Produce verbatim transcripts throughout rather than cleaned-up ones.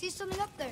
see something up there.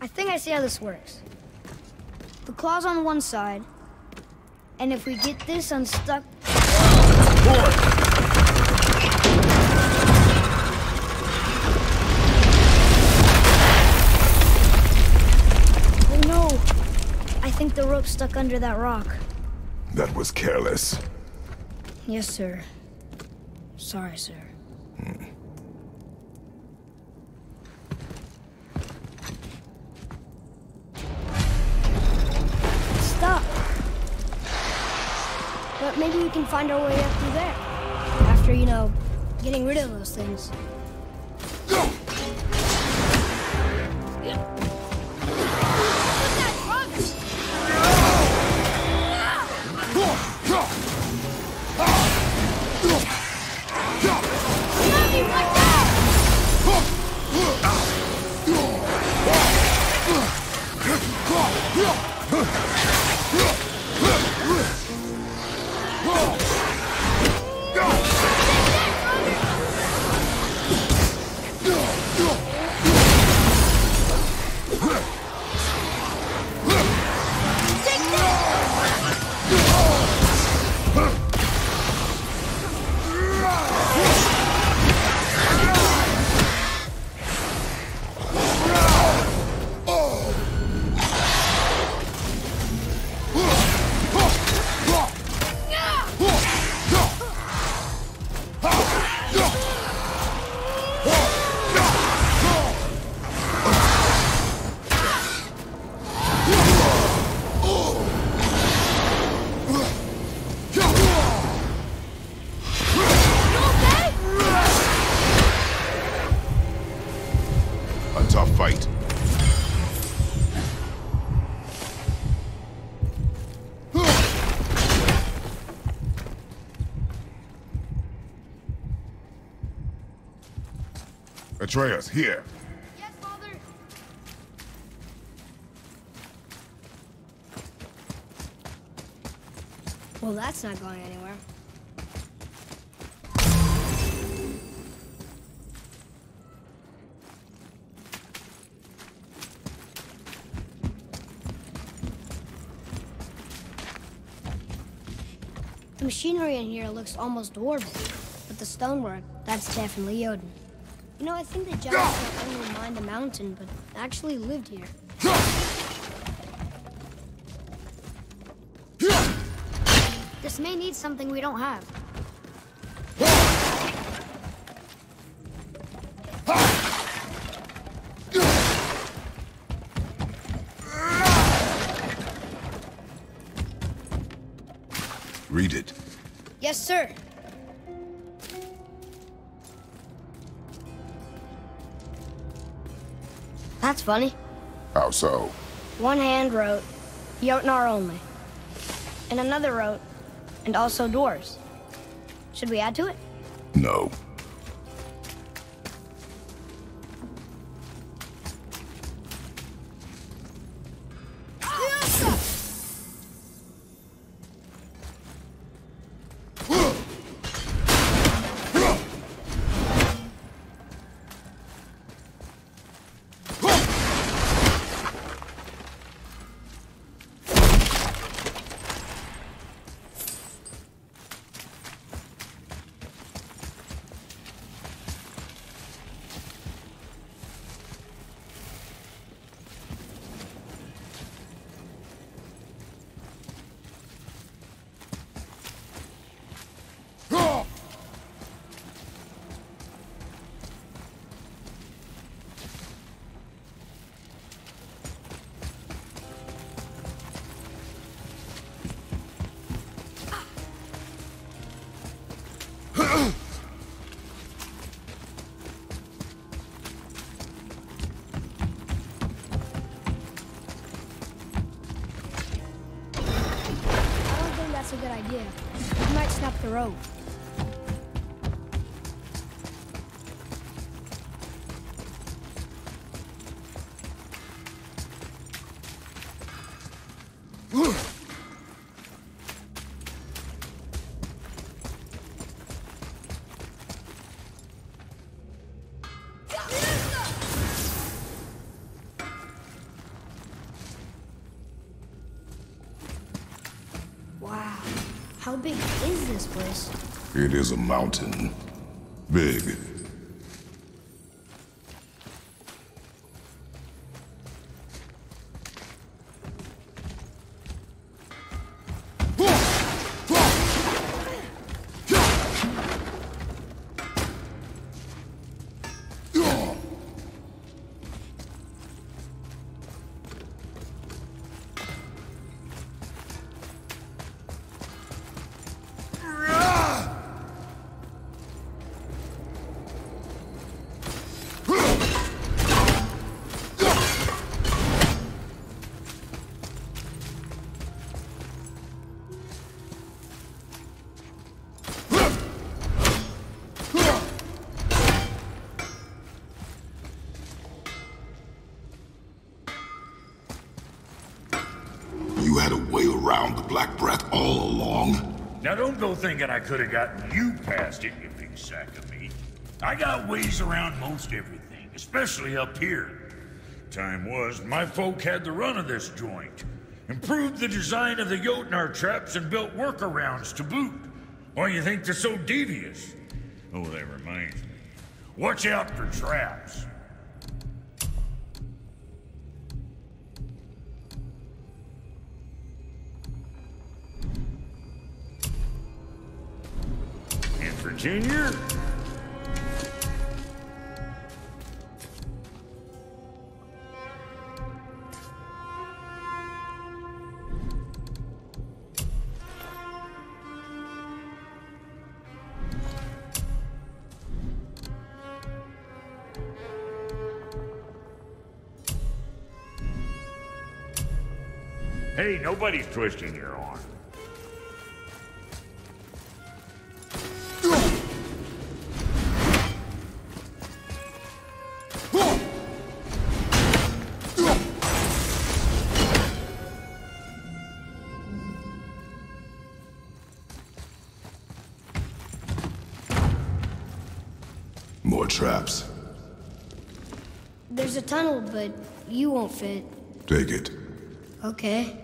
I think I see how this works. The claw's on one side, and if we get this unstuck... Boy. Oh no! I think the rope stuck under that rock. That was careless. Yes, sir. Sorry, sir. Hmm. Maybe we can find our way up through there. After, you know, getting rid of those things. Go! Yeah. Atreus, here. Yes, Father. Well, that's not going anywhere. The machinery in here looks almost dwarven, but the stonework, that's definitely Odin. You know, I think the giants not only mined the mountain, but actually lived here. This may need something we don't have. Read it. Yes, sir. That's funny. How so? One hand wrote, Jotnar only. And another wrote, and also dwarves. Should we add to it? No. that's a good idea. I might snap the rope. How big is this place? It is a mountain. Big. Now don't go thinking I could have gotten you past it, you big sack of meat. I got ways around most everything, especially up here. Time was, my folk had the run of this joint. Improved the design of the Jotnar traps and built workarounds to boot. Why do you think they're so devious? Oh, that reminds me. Watch out for traps. Junior? Hey, nobody's twisting your arm. Traps. There's a tunnel, but you won't fit. Take it. Okay.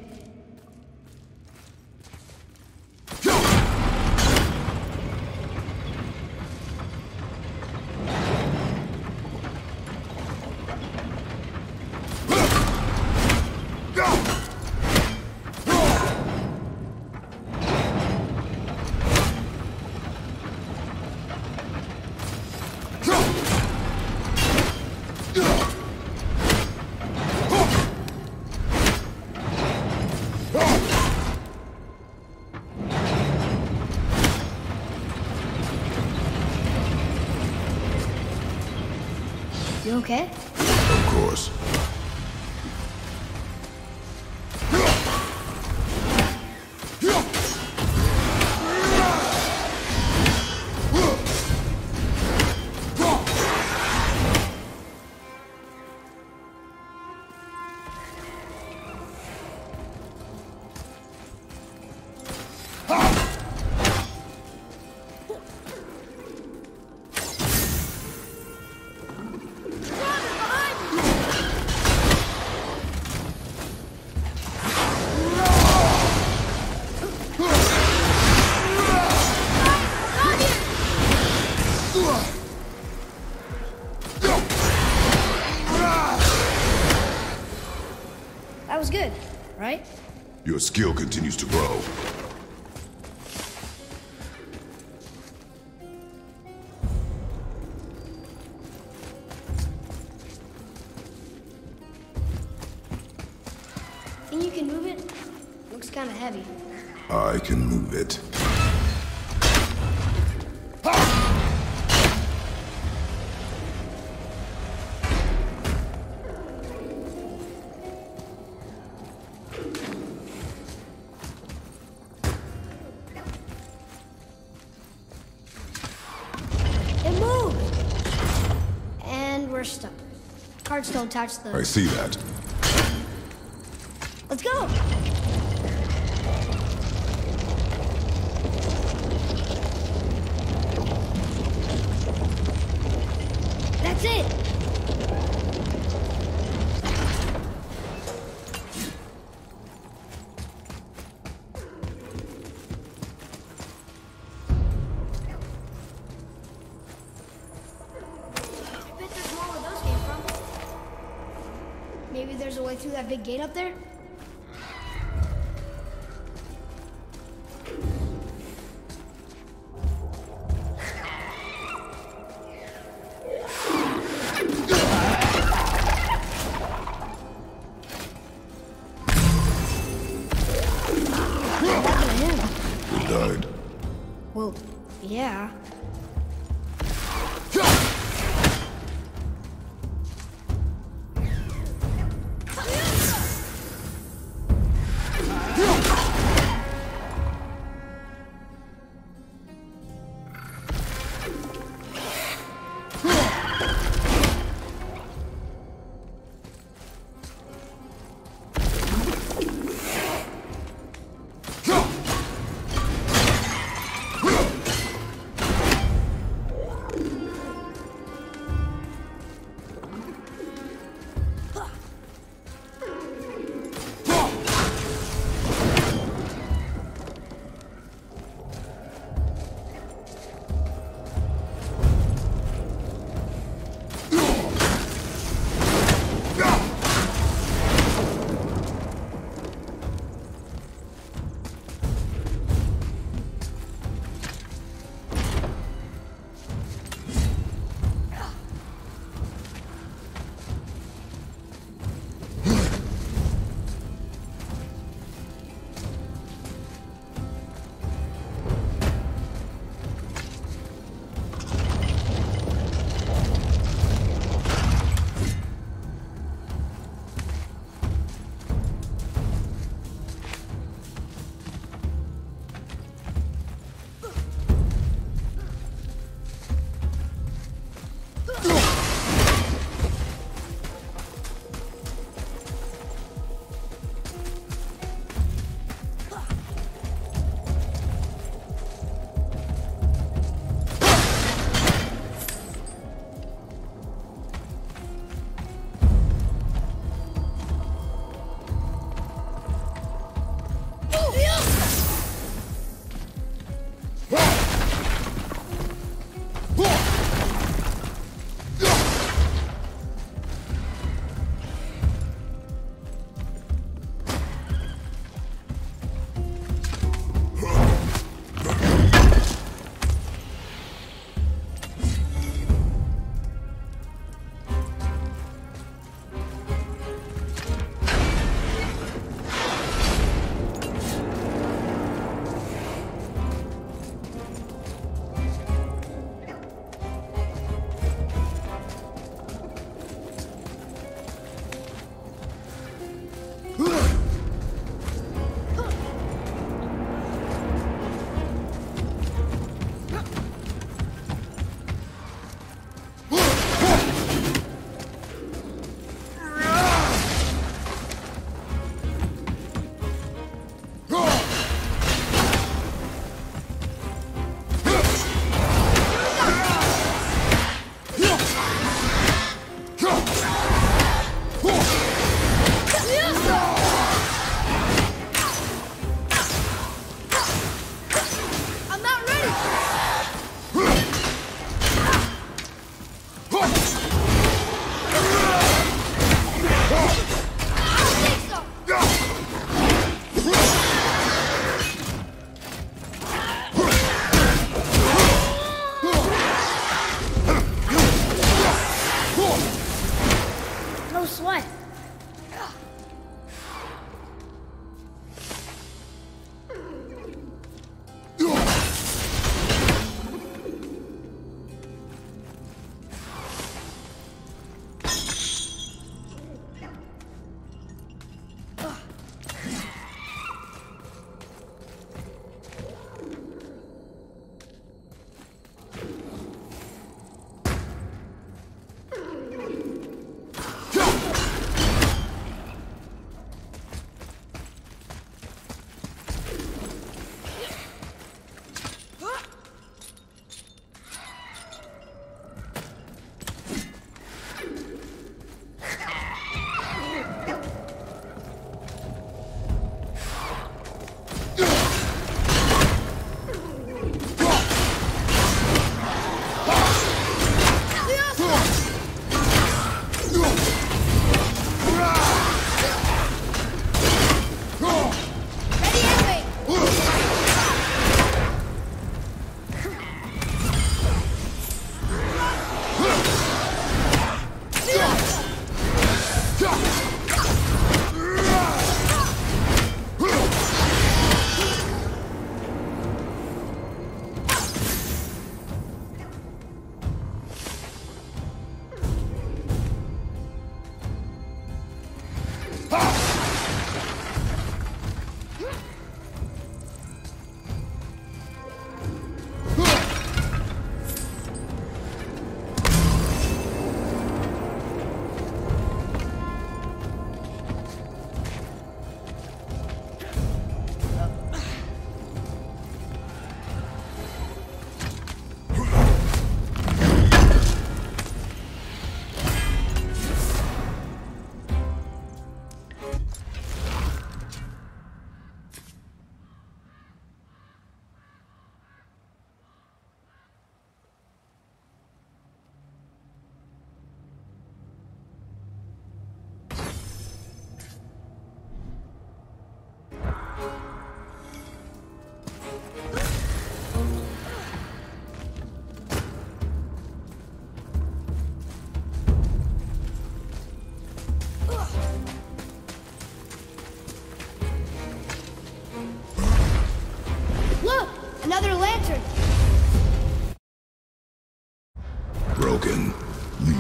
You okay? Of course. Your skill continues to grow. And you can move it? Looks kind of heavy. I can move it. cards don't attach those. I see that. Let's go! That's it! That big gate up there? He died. Well, yeah.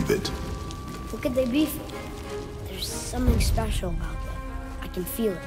believe it. What could they be for? There's something special about them. I can feel it.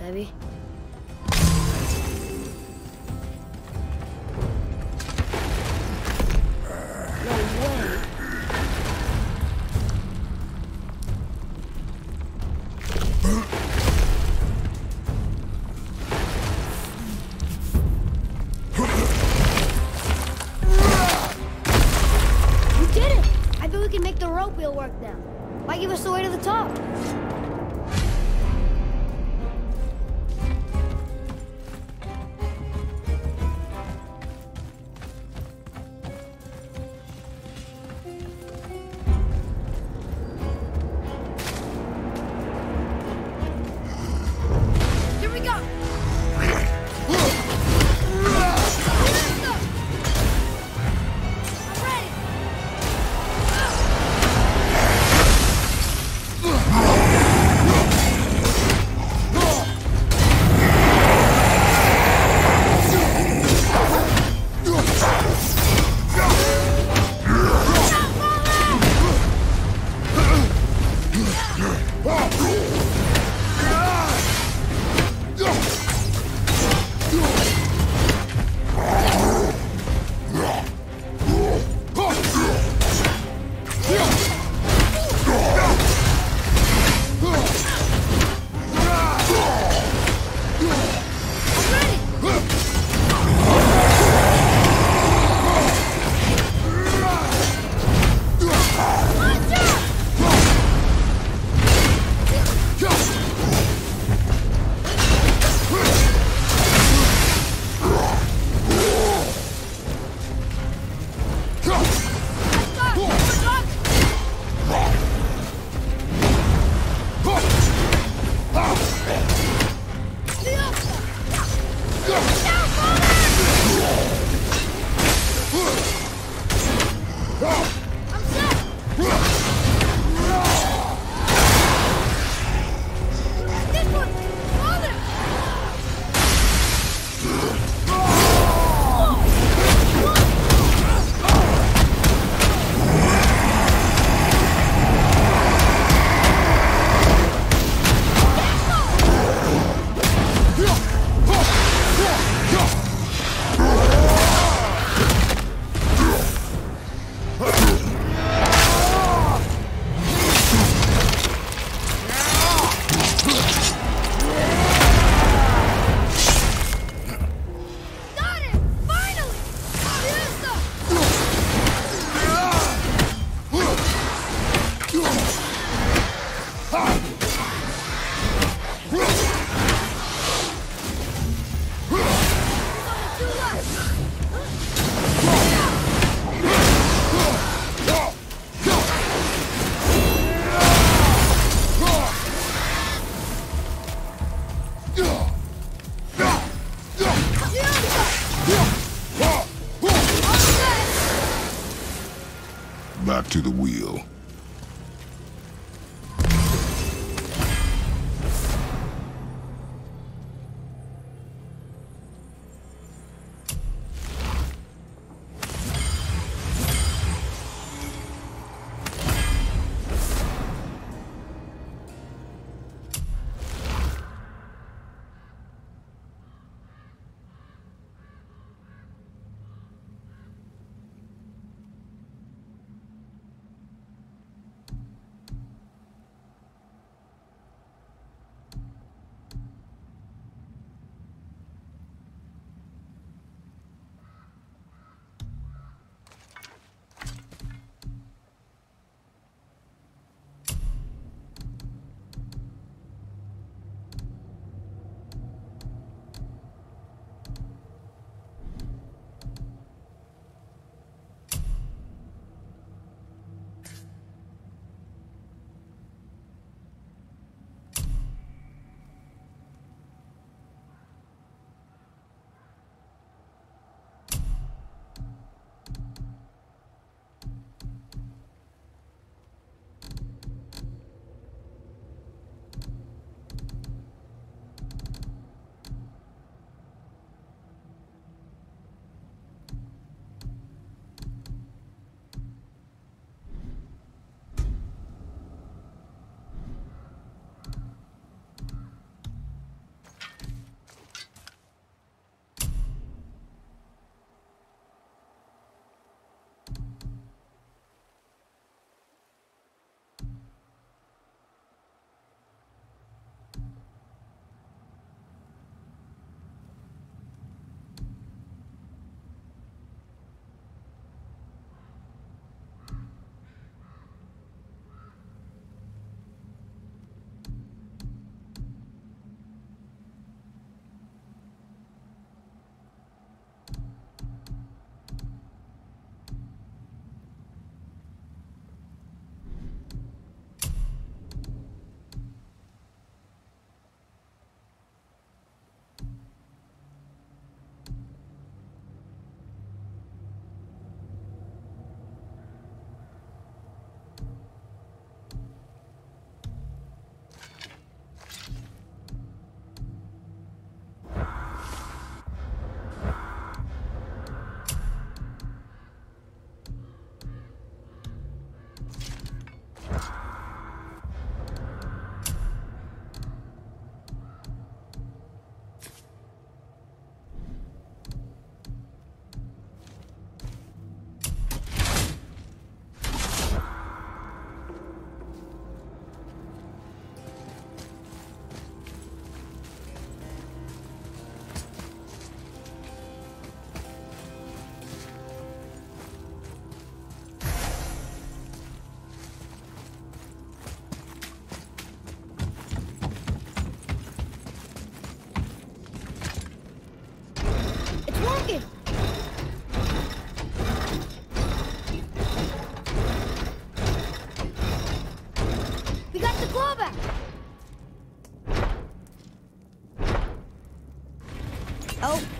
Heavy. You did it! I bet we can make the rope wheel work now. Why give us the way to the top? back to the wheel.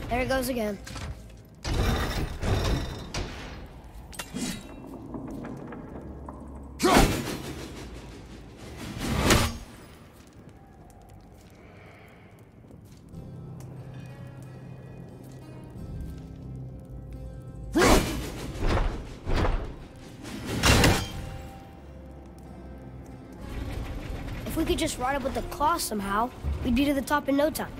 There it goes again. If we could just ride up with the claw somehow, we'd be to the top in no time.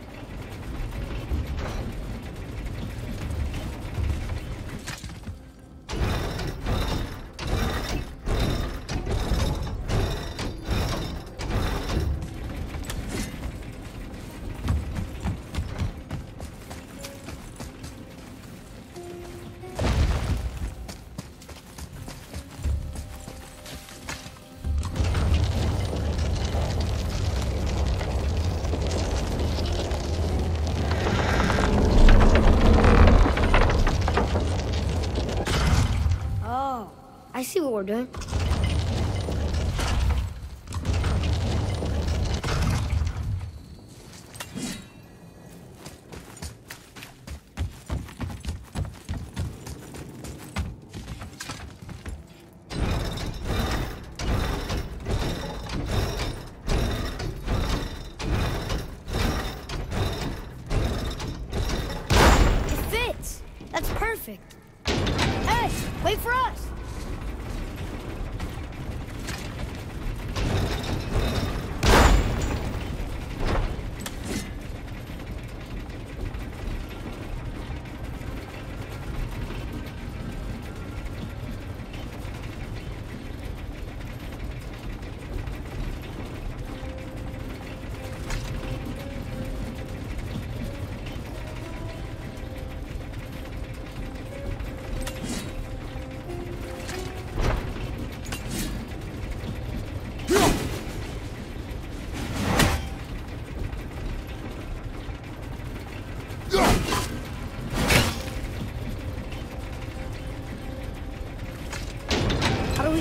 We're doing. That's perfect. Hey, wait for us!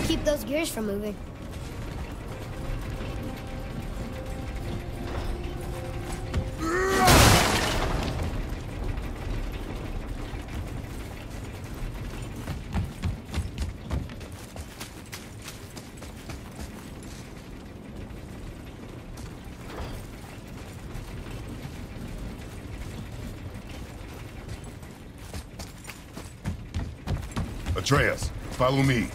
Keep those gears from moving. Atreus, follow me.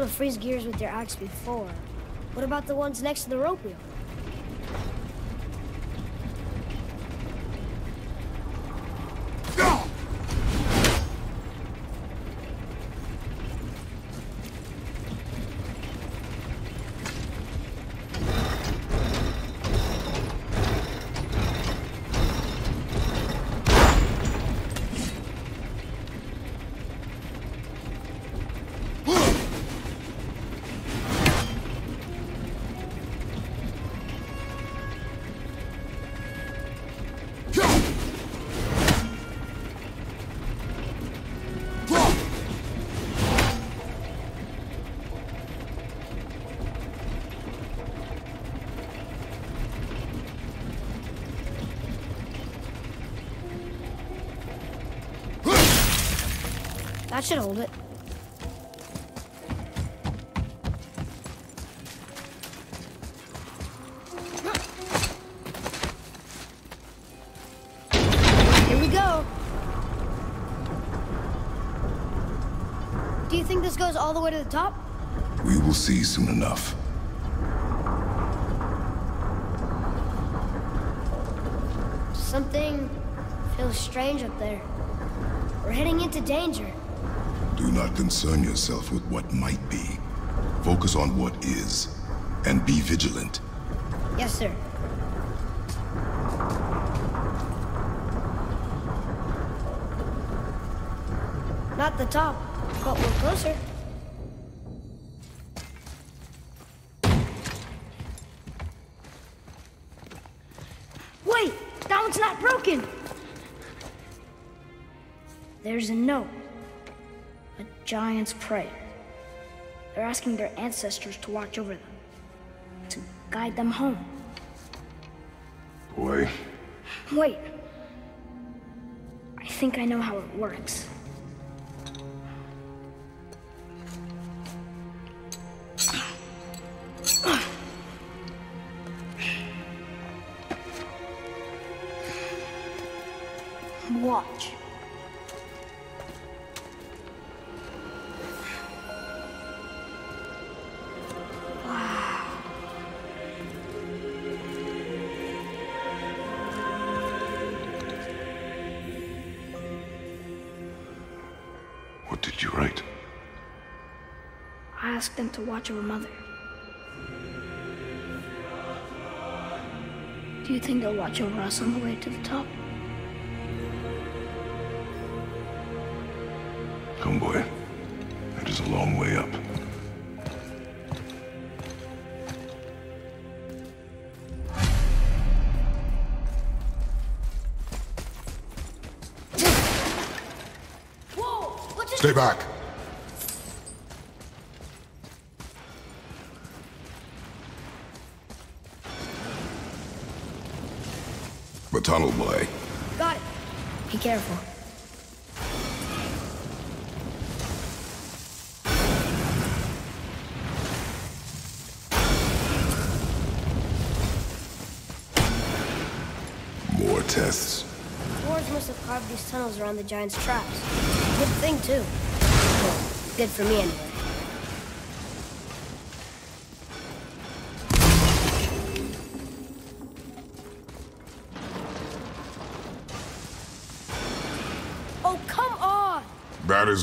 To freeze gears with your axe before. What about the ones next to the rope wheel? I should hold it. Here we go. Do you think this goes all the way to the top? We will see soon enough. Something feels strange up there. We're heading into danger. Do not concern yourself with what might be. Focus on what is, and be vigilant. Yes, sir. Not the top, but we're closer. Wait! That one's not broken! There's a note. Giants pray. They're asking their ancestors to watch over them, to guide them home. Boy. Wait. I think I know how it works. Watch. Ask them to watch over Mother. Do you think they'll watch over us on the way to the top? Come, boy. That is a long way up. Whoa! What's this? Stay back! Tunnel boy. Got it. Be careful. They must have carved these tunnels around the giant's traps. Good thing, too. Well, good for me, anyway. Oh, come on! That is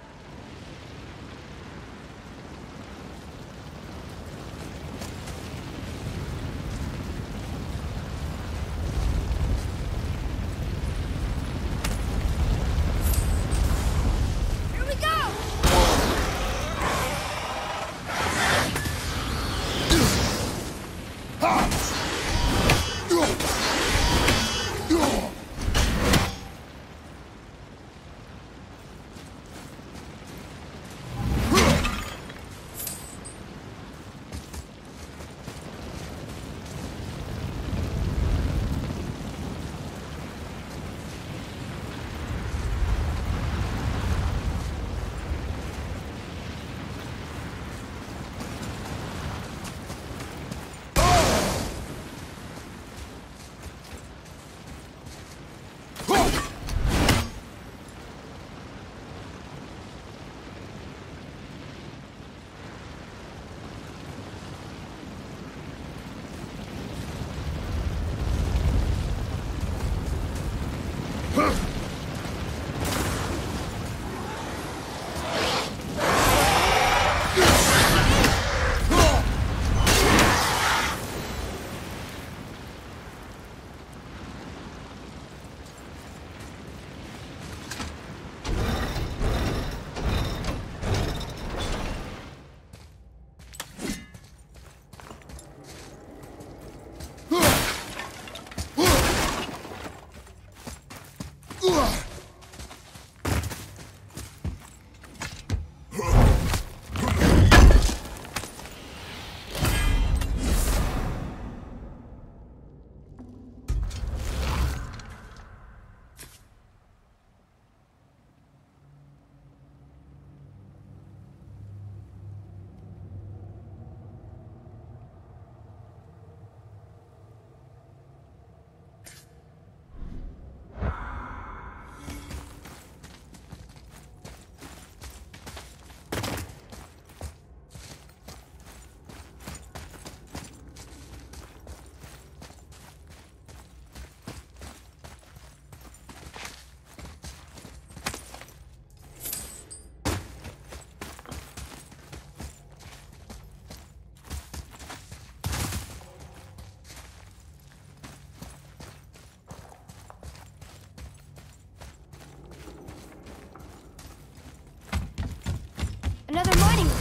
Another monument.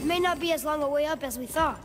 It may not be as long a way up as we thought.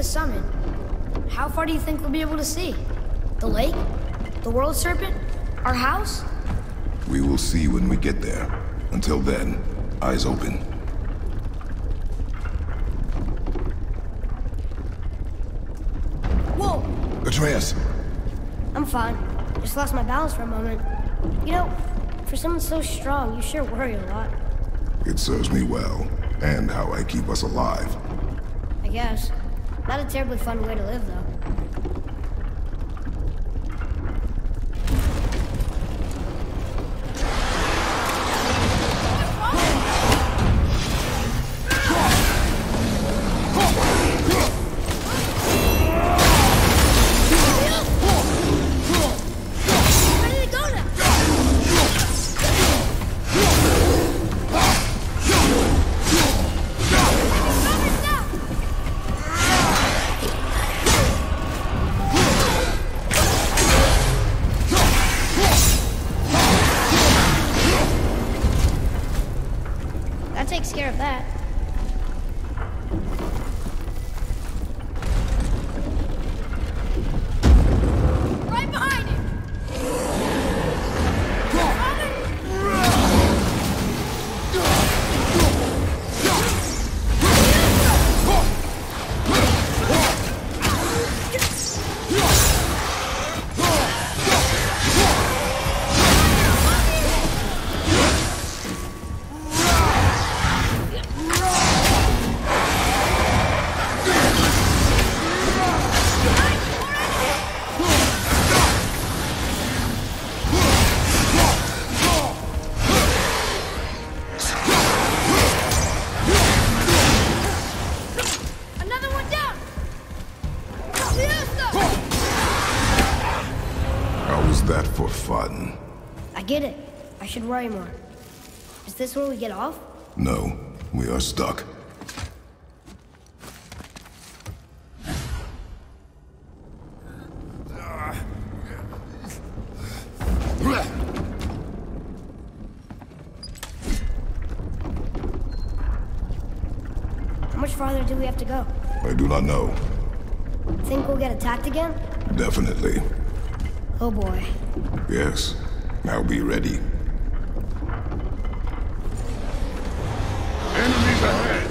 Summit. How far do you think we'll be able to see? The lake? The world serpent? Our house? We will see when we get there. Until then, eyes open. Whoa! Atreus! I'm fine. Just lost my balance for a moment. You know, for someone so strong, you sure worry a lot. It serves me well, and how I keep us alive. I guess. Not a terribly fun way to live, though. that. Right behind him! Get it. I should worry more. Is this where we get off? No, we are stuck. How much farther do we have to go? I do not know. Think we'll get attacked again? Definitely. Oh boy. Yes. Now be ready. Enemies ahead!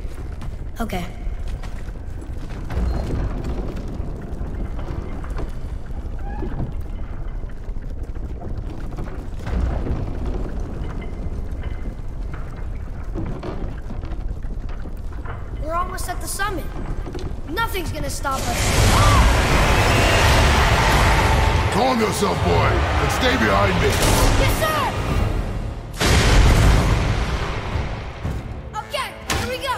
Okay. almost at the summit. Nothing's gonna stop us. Oh! Calm yourself, boy, and stay behind me. Yes, sir! Okay, here we go!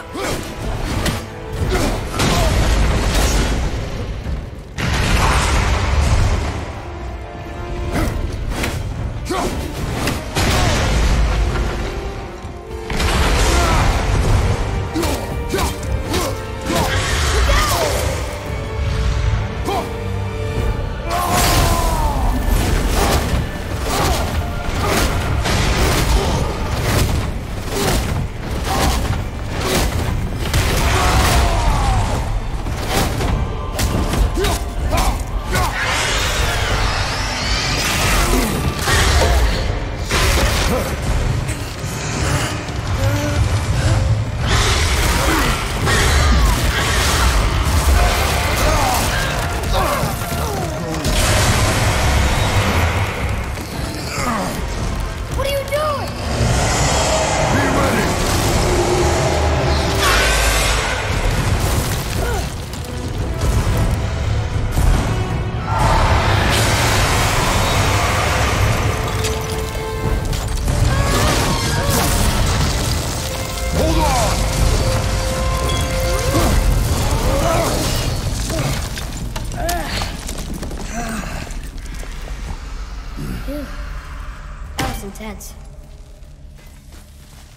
Intense.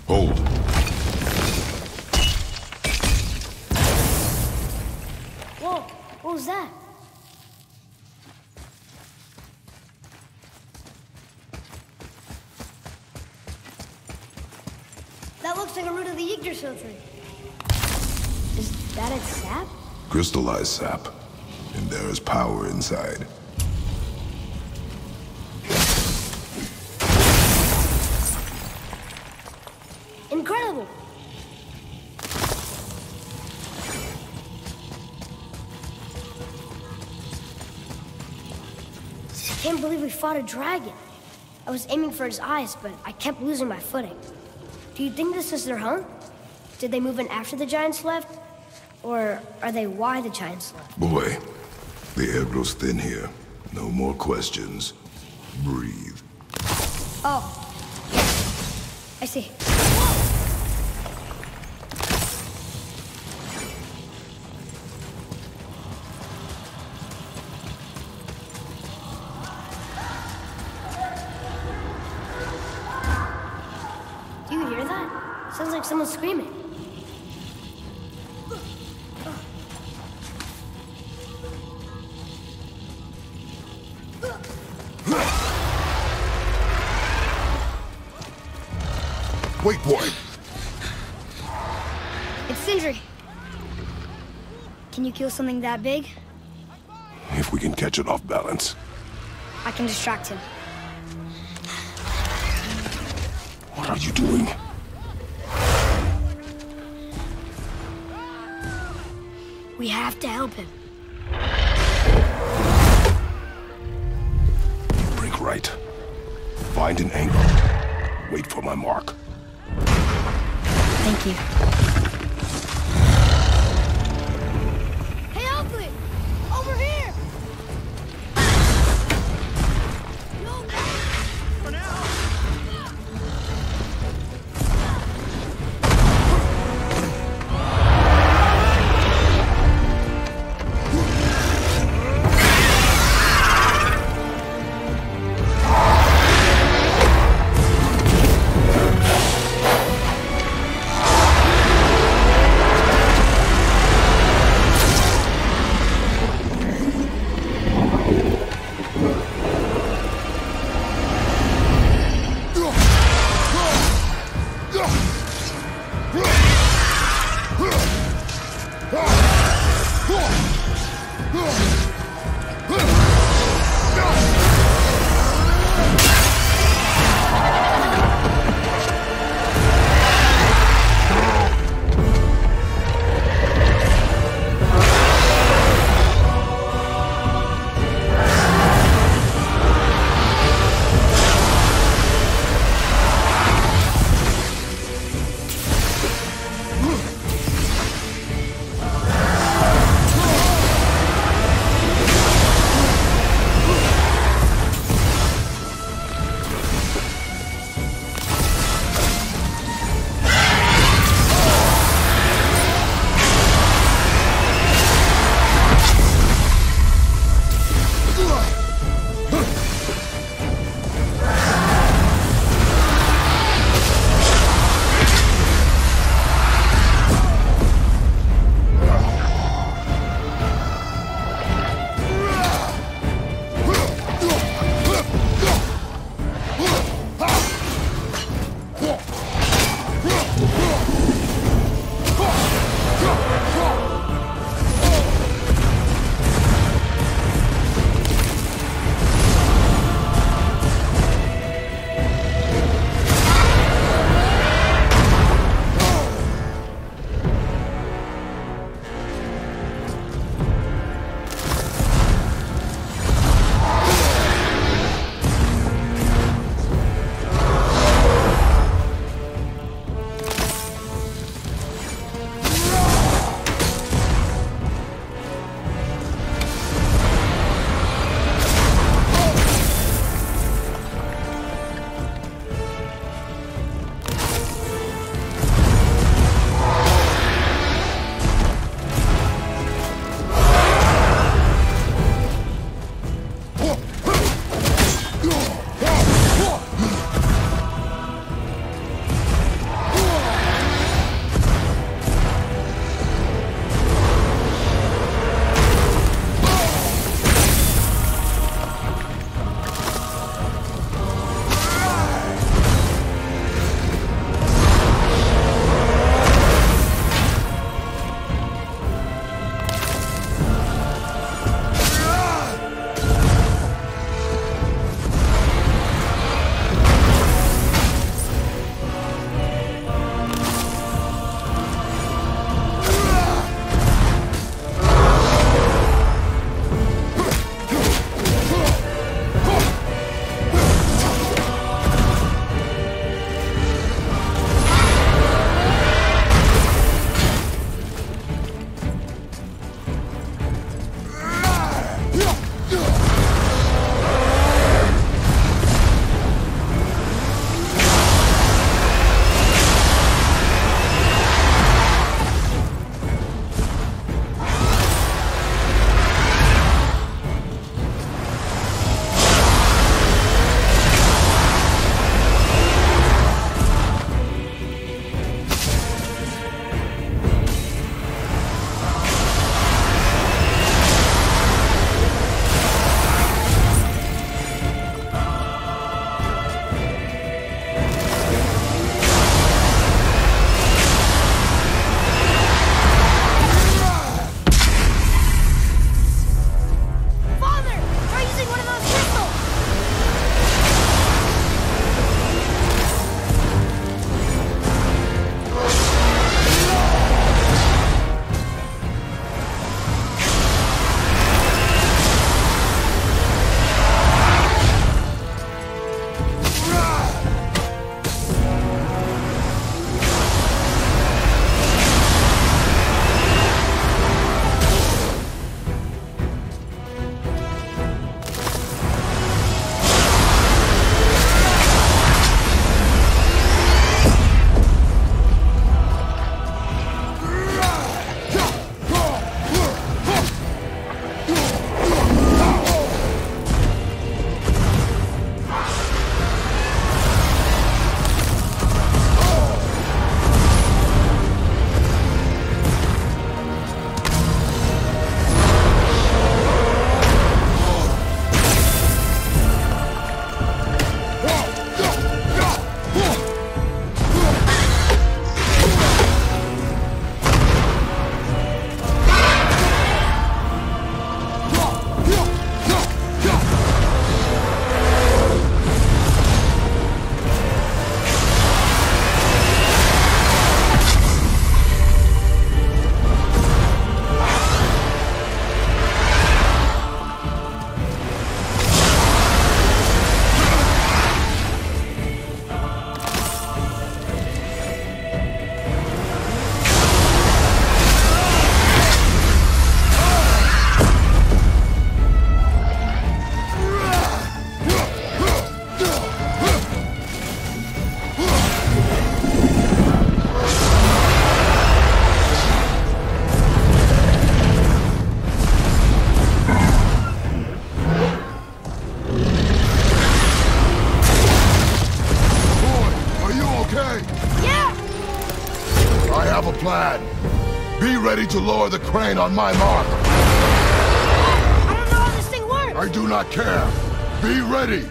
Hold. Whoa, what was that? That looks like a root of the Yggdrasil tree. Is that its sap? Crystallized sap. And there is power inside. Incredible! I can't believe we fought a dragon. I was aiming for his eyes, but I kept losing my footing. Do you think this is their home? Did they move in after the giants left? Or are they why the giants left? Boy, the air grows thin here. No more questions. Breathe. Oh. I see. Sounds like someone's screaming. Wait, boy. It's Sindri. Can you kill something that big? If we can catch it off balance. I can distract him. What are you doing? We have to help him. Break right. Find an angle. Wait for my mark. Thank you. Hey, Oakley! Over here! No, for now. have a plan. Be ready to lower the crane on my mark. I don't know how this thing works. I do not care. Be ready.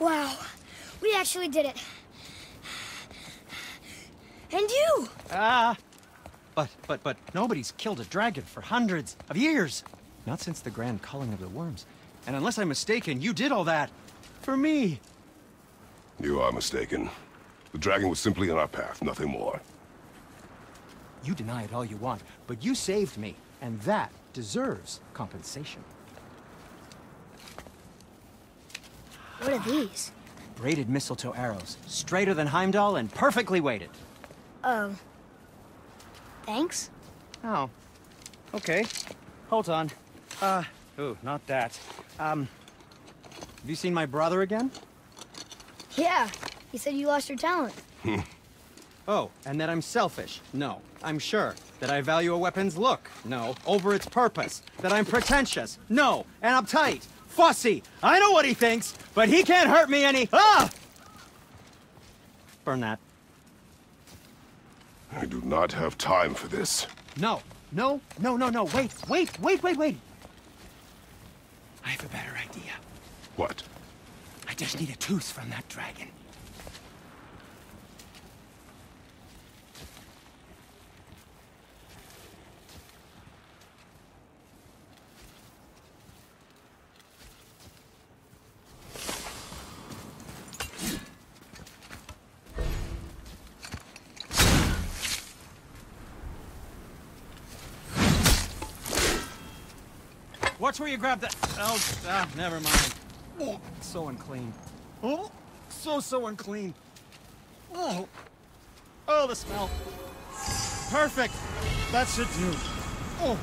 Wow, we actually did it. And you! Ah, uh, but, but, but nobody's killed a dragon for hundreds of years. Not since the Grand Culling of the Worms. And unless I'm mistaken, you did all that for me. You are mistaken. The dragon was simply in our path, nothing more. You deny it all you want, but you saved me, and that deserves compensation. What are these? Braided mistletoe arrows, straighter than Heimdall and perfectly weighted. Oh. Thanks? Oh. Okay. Hold on. Uh, ooh, not that. Um, have you seen my brother again? Yeah. He said you lost your talent. Oh, and that I'm selfish. No. I'm sure. That I value a weapon's look. No. Over its purpose. That I'm pretentious. No. And uptight. Fussy! I know what he thinks, but he can't hurt me any- Ah! Burn that. I do not have time for this. No, no, no, no, no, wait, wait, wait, wait, wait! I have a better idea. What? I just need a tooth from that dragon. Watch where you grab that. Oh, ah, never mind. Oh, so unclean. Oh, so, so unclean. Oh, oh, the smell. Perfect. That should do. Oh.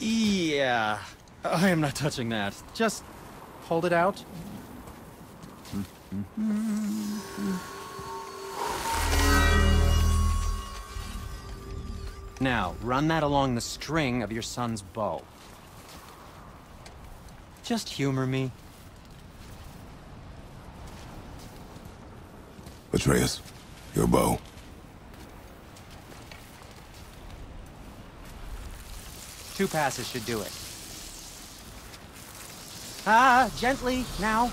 Yeah. I am not touching that. Just hold it out. Now, run that along the string of your son's bow. Just humor me. Atreus, your bow. Two passes should do it. Ah, gently, now.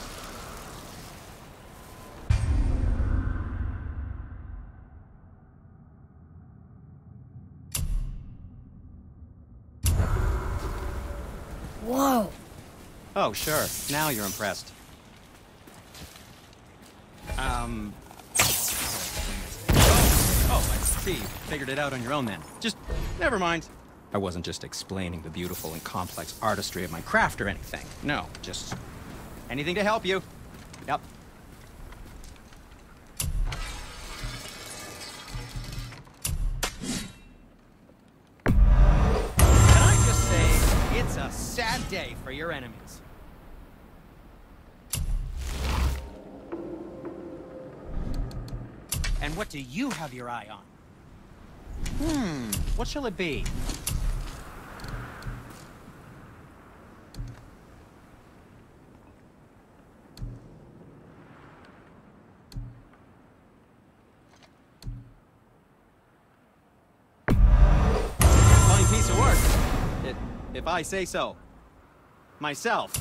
Whoa! Oh, sure. Now you're impressed. Um... Oh, oh, I see. Figured it out on your own then. Just... never mind. I wasn't just explaining the beautiful and complex artistry of my craft or anything. No, just anything to help you. Yep. Can I just say, it's a sad day for your enemies. And what do you have your eye on? Hmm, what shall it be? If I say so. Myself.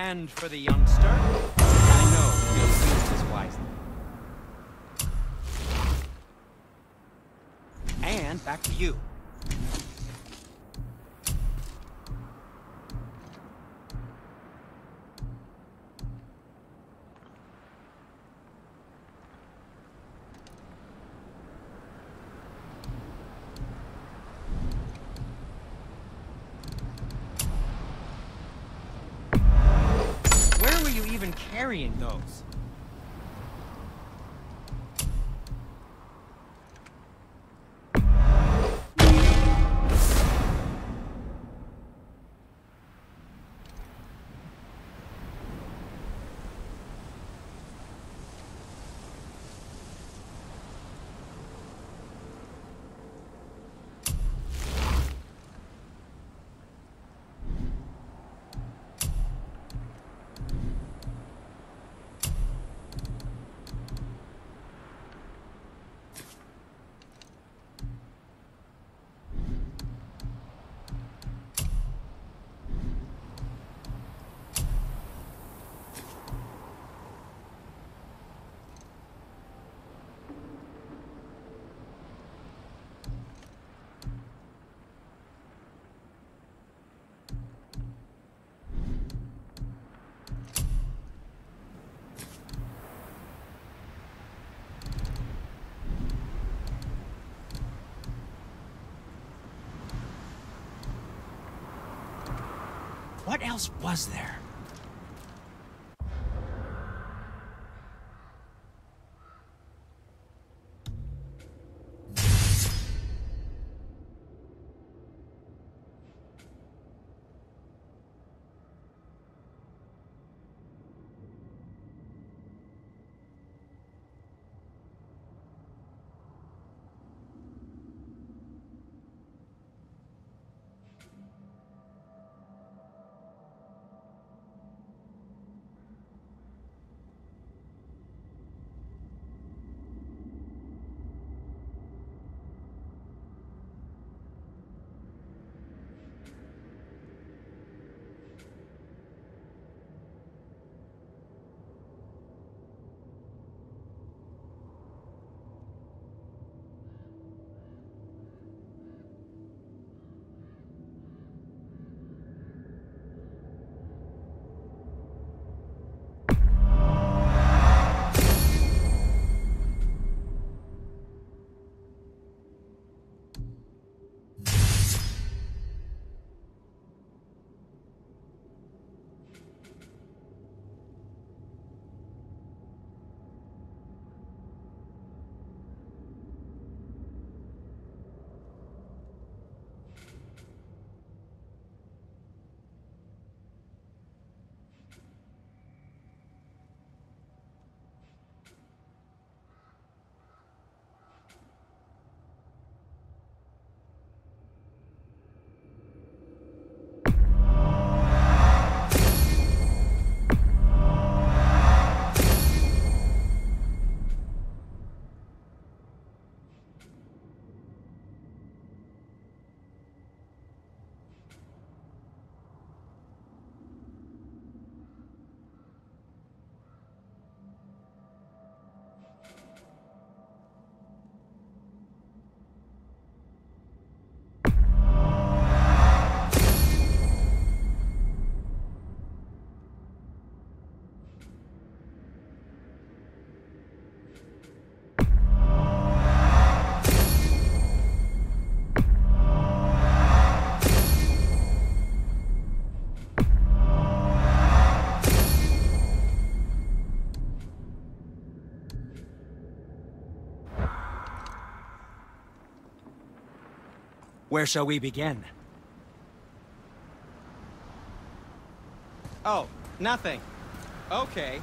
And for the youngster, I know you'll use this wisely. And back to you. Carrying those. What else was there? Where shall we begin? Oh, nothing. Okay.